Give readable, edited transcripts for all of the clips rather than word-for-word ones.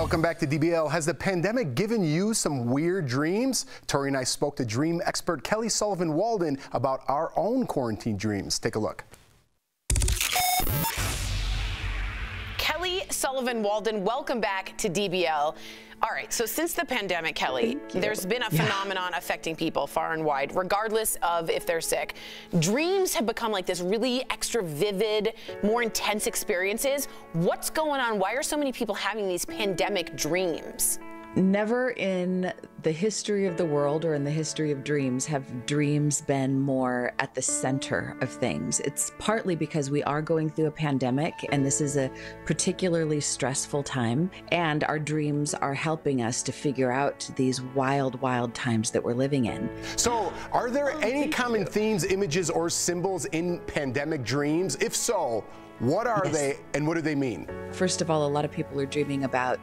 Welcome back to DBL. Has the pandemic given you some weird dreams? Tory and I spoke to dream expert Kelly Sullivan Walden about our own quarantine dreams. Take a look. Kelly Sullivan Walden, welcome back to DBL. All right, so since the pandemic, Kelly, there's been a phenomenon affecting people far and wide, regardless of if they're sick. Dreams have become like this really extra vivid, more intense experiences. What's going on? Why are so many people having these pandemic dreams? Never in the history of the world or in the history of dreams have dreams been more at the center of things. It's partly because we are going through a pandemic and this is a particularly stressful time, and our dreams are helping us to figure out these wild, wild times that we're living in. So are there any common themes, images, or symbols in pandemic dreams? If so, what are they and what do they mean? First of all, a lot of people are dreaming about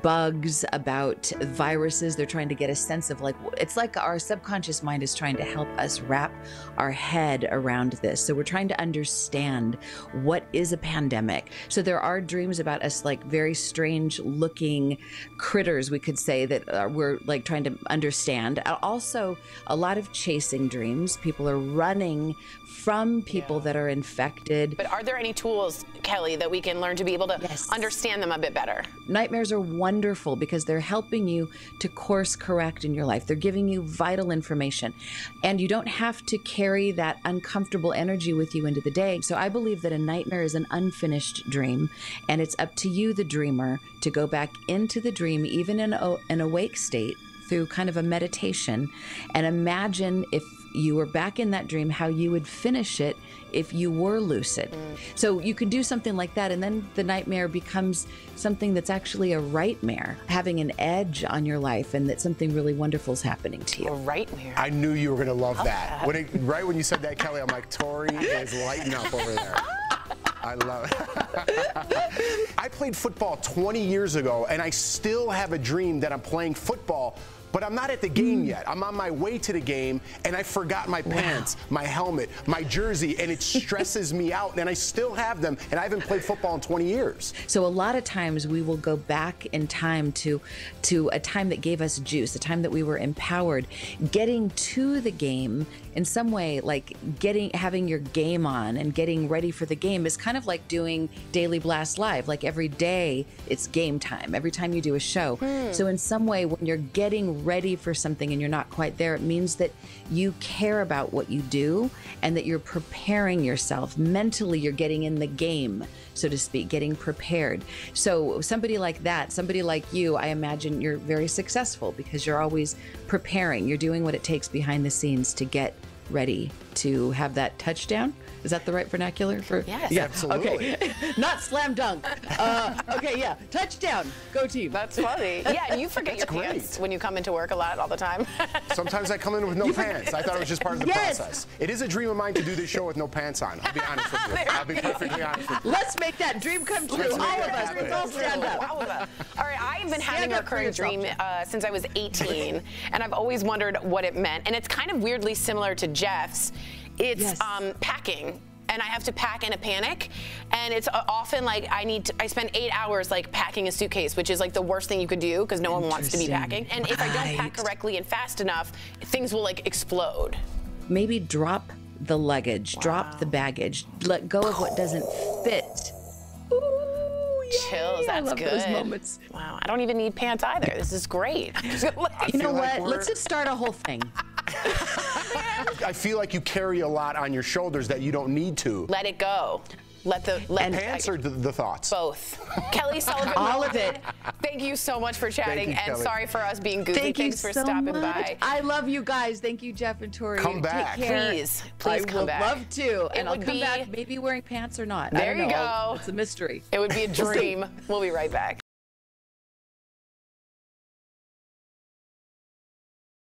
bugs, about viruses. They're trying to get a sense of, like, it's like our subconscious mind is trying to help us wrap our head around this. So we're trying to understand what is a pandemic. So there are dreams about us, like, very strange looking critters, we could say, that we're, like, trying to understand. Also, a lot of chasing dreams. People are running from people that are infected. But are there any tools, Kelly, that we can learn to be able to understand them a bit better? Nightmares are wonderful because they're helping you to course correct in your life. They're giving you vital information, and you don't have to carry that uncomfortable energy with you into the day. So I believe that a nightmare is an unfinished dream, and it's up to you, the dreamer, to go back into the dream, even in an awake state, through kind of a meditation, and imagine, if you were back in that dream, how you would finish it if you were lucid. So you can do something like that, and then the nightmare becomes something that's actually a rightmare, having an edge on your life, and that something really wonderful is happening to you. A rightmare. I knew you were going to love that. Right when you said that, Kelly, I'm like, Tory is lighting up over there. I love it. I played football 20 years ago, and I still have a dream that I'm playing football, but I'm not at the game yet. I'm on my way to the game, and I forgot my pants, my helmet, my jersey, and it stresses me out, and I still have them, and I haven't played football in 20 years. So a lot of times we will go back in time to a time that gave us juice, a time that we were empowered. Getting to the game in some way, like having your game on and getting ready for the game, is kind of like doing Daily Blast Live. Like, every day it's game time, every time you do a show. So in some way, when you're getting ready for something and you're not quite there, it means that you care about what you do and that you're preparing yourself mentally. You're getting in the game, so to speak, getting prepared. So somebody like that, somebody like you, I imagine you're very successful because you're always preparing. You're doing what it takes behind the scenes to get ready to have that touchdown. Is that the right vernacular for? Yes, yeah, absolutely. Okay. Not slam dunk. Okay, yeah, touchdown, go team. That's funny. Yeah, you forget your pants when you come into work a lot, all the time. Sometimes I come in with no pants. I thought it was just part of the process. It is a dream of mine to do this show with no pants on. I'll be honest with you. I'll be perfectly honest with you. Let's make that dream come true. All of us, let's all stand up. All of us. All right, I've been having a recurring dream since I was 18, and I've always wondered what it meant. And it's kind of weirdly similar to Jeff's. It's packing, and I have to pack in a panic, and it's often like I spend 8 hours like packing a suitcase, which is like the worst thing you could do because no one wants to be packing. And if I don't pack correctly and fast enough, things will like explode. Maybe drop the luggage, drop the baggage, let go of what doesn't fit. Chills. That's good. I love those moments. Wow, I don't even need pants either. This is great. You know what? Let's just start a whole thing. I feel like you carry a lot on your shoulders that you don't need to. Let it go. Pants or the thoughts? Both. Kelly Sullivan. All of it. Thank you so much for chatting, and Kelly, sorry for us being goofy. Thanks for stopping by. I love you guys. Thank you, Jeff and Tory. Come back. Take care. Please come back. I would love to, and I'll come back maybe wearing pants or not. There you go. It's a mystery. It would be a dream. We'll be right back.